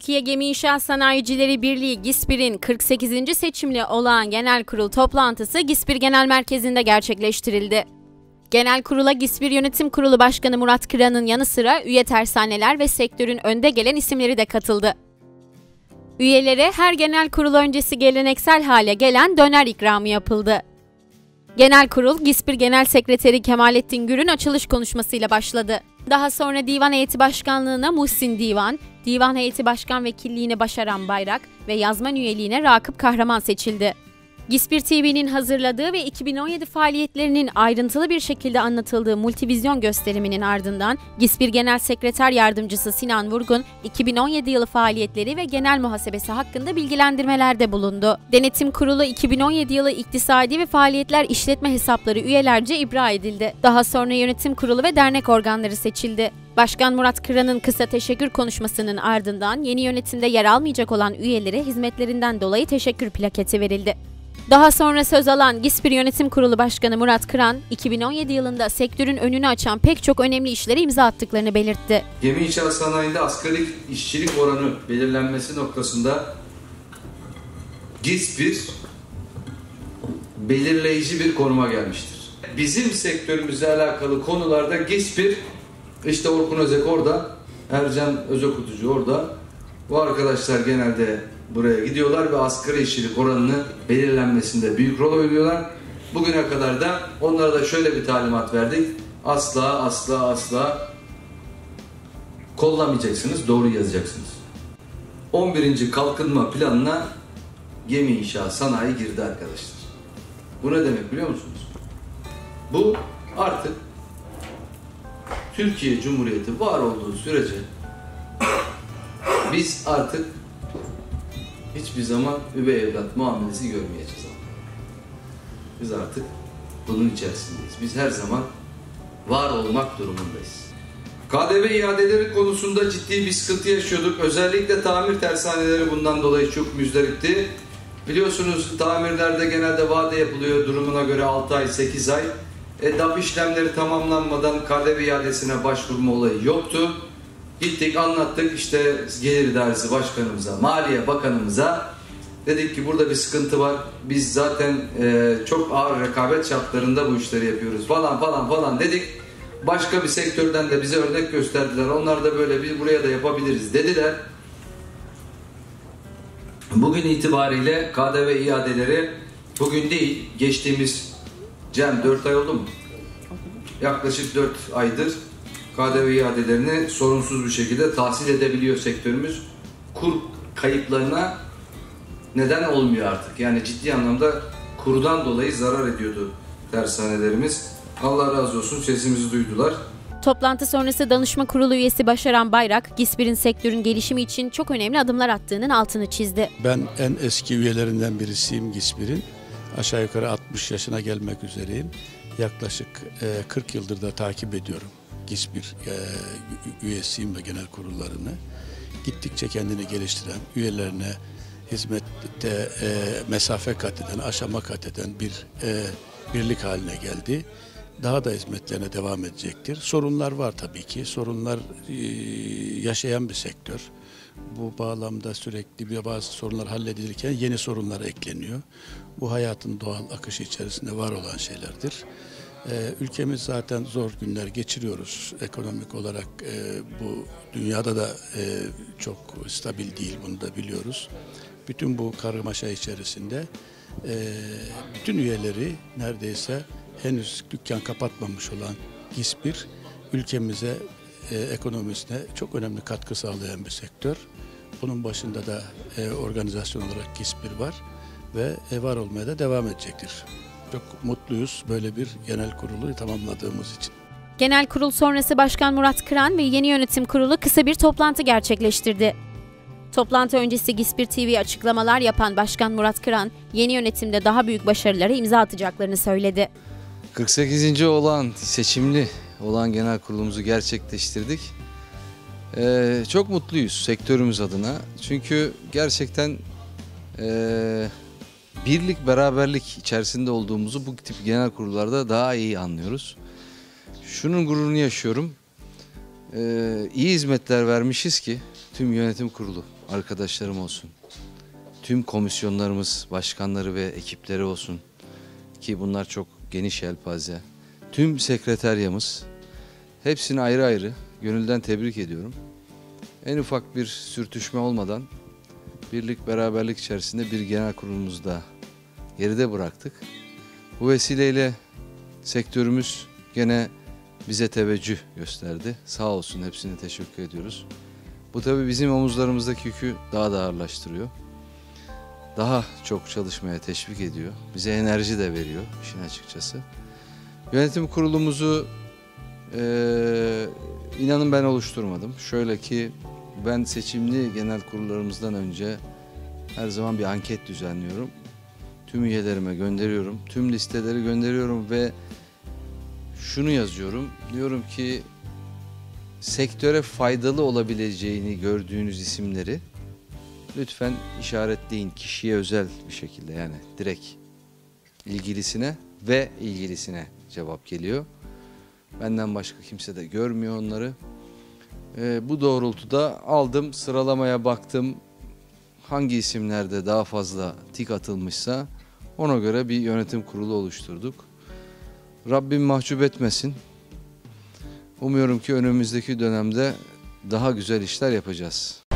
Türkiye Gemi İnşa Sanayicileri Birliği GİSBİR'in 48. seçimli olağan genel kurul toplantısı GİSBİR Genel Merkezi'nde gerçekleştirildi. Genel kurula GİSBİR Yönetim Kurulu Başkanı Murat Kıran'ın yanı sıra üye tersaneler ve sektörün önde gelen isimleri de katıldı. Üyelere her genel kurul öncesi geleneksel hale gelen döner ikramı yapıldı. Genel kurul GİSBİR Genel Sekreteri Kemalettin Gür'ün açılış konuşmasıyla başladı. Daha sonra Divan Heyeti Başkanlığı'na Muhsin Divan, Divan Heyeti Başkan Vekilliğine Başaran Bayrak ve yazman üyeliğine Rakıp Kahraman seçildi. GİSBİR TV'nin hazırladığı ve 2017 faaliyetlerinin ayrıntılı bir şekilde anlatıldığı multivizyon gösteriminin ardından GİSBİR Genel Sekreter Yardımcısı Sinan Vurgun, 2017 yılı faaliyetleri ve genel muhasebesi hakkında bilgilendirmelerde bulundu. Denetim Kurulu 2017 yılı iktisadi ve faaliyetler işletme hesapları üyelerce ibra edildi. Daha sonra Yönetim Kurulu ve dernek organları seçildi. Başkan Murat Kıran'ın kısa teşekkür konuşmasının ardından yeni yönetimde yer almayacak olan üyelere hizmetlerinden dolayı teşekkür plaketi verildi. Daha sonra söz alan GİSBİR Yönetim Kurulu Başkanı Murat Kıran, 2017 yılında sektörün önünü açan pek çok önemli işlere imza attıklarını belirtti. Gemi inşaat sanayinde asgari işçilik oranı belirlenmesi noktasında GİSBİR belirleyici bir konuma gelmiştir. Bizim sektörümüzle alakalı konularda GİSBİR, işte Orkun Özek orada, Ercan Özökutucu orada, bu arkadaşlar genelde buraya gidiyorlar ve asgari işçilik oranını belirlenmesinde büyük rol oynuyorlar. Bugüne kadar da onlara da şöyle bir talimat verdik. Asla kollamayacaksınız, doğru yazacaksınız. 11. kalkınma planına gemi inşa sanayi girdi arkadaşlar. Bu ne demek biliyor musunuz? Bu artık Türkiye Cumhuriyeti var olduğu sürece biz artık hiçbir zaman üvey evlat muamelesi görmeyeceğiz. Biz artık bunun içerisindeyiz. Biz her zaman var olmak durumundayız. KDV iadeleri konusunda ciddi bir sıkıntı yaşıyorduk. Özellikle tamir tersaneleri bundan dolayı çok müzdaripti. Biliyorsunuz tamirlerde genelde vade yapılıyor durumuna göre 6 ay 8 ay. DAP işlemleri tamamlanmadan KDV iadesine başvurma olayı yoktu. Gittik anlattık işte Gelir İdaresi Başkanımıza, Maliye Bakanımıza dedik ki burada bir sıkıntı var. Biz zaten çok ağır rekabet şartlarında bu işleri yapıyoruz falan dedik. Başka bir sektörden de bize örnek gösterdiler. Onlar da böyle bir buraya da yapabiliriz dediler. Bugün itibariyle KDV iadeleri bugün değil geçtiğimiz Cem 4 ay oldu mu? Yaklaşık 4 aydır. KDV iadelerini sorunsuz bir şekilde tahsil edebiliyor sektörümüz. Kur kayıplarına neden olmuyor artık. Yani ciddi anlamda kurdan dolayı zarar ediyordu tersanelerimiz. Allah razı olsun sesimizi duydular. Toplantı sonrası Danışma Kurulu üyesi Başaran Bayrak, GİSBİR'in sektörün gelişimi için çok önemli adımlar attığının altını çizdi. Ben en eski üyelerinden birisiyim GİSBİR'in. Aşağı yukarı 60 yaşına gelmek üzereyim. Yaklaşık 40 yıldır da takip ediyorum. GİSBİR üyesiyim ve genel kurullarını gittikçe kendini geliştiren, üyelerine hizmette mesafe kat eden, aşama kat eden bir birlik haline geldi. Daha da hizmetlerine devam edecektir. Sorunlar var tabii ki. Sorunlar yaşayan bir sektör. Bu bağlamda sürekli bazı sorunlar halledilirken yeni sorunlar ekleniyor. Bu hayatın doğal akışı içerisinde var olan şeylerdir. Ülkemiz zaten zor günler geçiriyoruz. Ekonomik olarak bu dünyada da çok stabil değil, bunu da biliyoruz. Bütün bu karmaşa içerisinde bütün üyeleri neredeyse henüz dükkan kapatmamış olan GİSBİR ülkemize, ekonomisine çok önemli katkı sağlayan bir sektör. Bunun başında da organizasyon olarak GİSBİR var ve var olmaya da devam edecektir. Çok mutluyuz böyle bir genel kurulu tamamladığımız için. Genel kurul sonrası Başkan Murat Kıran ve yeni yönetim kurulu kısa bir toplantı gerçekleştirdi. Toplantı öncesi GİSBİR TV'ye açıklamalar yapan Başkan Murat Kıran, yeni yönetimde daha büyük başarılara imza atacaklarını söyledi. 48. olan seçimli olan genel kurulumuzu gerçekleştirdik. Çok mutluyuz sektörümüz adına. Çünkü gerçekten birlik, beraberlik içerisinde olduğumuzu bu tip genel kurullarda daha iyi anlıyoruz. Şunun gururunu yaşıyorum. İyi hizmetler vermişiz ki tüm yönetim kurulu arkadaşlarım olsun, tüm komisyonlarımız, başkanları ve ekipleri olsun ki bunlar çok geniş yelpaze, tüm sekreteryamız, hepsini ayrı ayrı gönülden tebrik ediyorum. En ufak bir sürtüşme olmadan birlik beraberlik içerisinde bir genel kurulumuzu da geride bıraktık. Bu vesileyle sektörümüz gene bize teveccüh gösterdi. Sağ olsun, hepsine teşekkür ediyoruz. Bu tabii bizim omuzlarımızdaki yükü daha da ağırlaştırıyor. Daha çok çalışmaya teşvik ediyor. Bize enerji de veriyor işin açıkçası. Yönetim kurulumuzu inanın ben oluşturmadım. Şöyle ki ben seçimli genel kurullarımızdan önce her zaman bir anket düzenliyorum. Tüm üyelerime gönderiyorum. Tüm listeleri gönderiyorum ve şunu yazıyorum. Diyorum ki sektöre faydalı olabileceğini gördüğünüz isimleri lütfen işaretleyin, kişiye özel bir şekilde, yani direkt ilgilisine ve ilgilisine cevap geliyor. Benden başka kimse de görmüyor onları. Bu doğrultuda aldım, sıralamaya baktım. Hangi isimlerde daha fazla tik atılmışsa ona göre bir yönetim kurulu oluşturduk. Rabbim mahcup etmesin. Umuyorum ki önümüzdeki dönemde daha güzel işler yapacağız.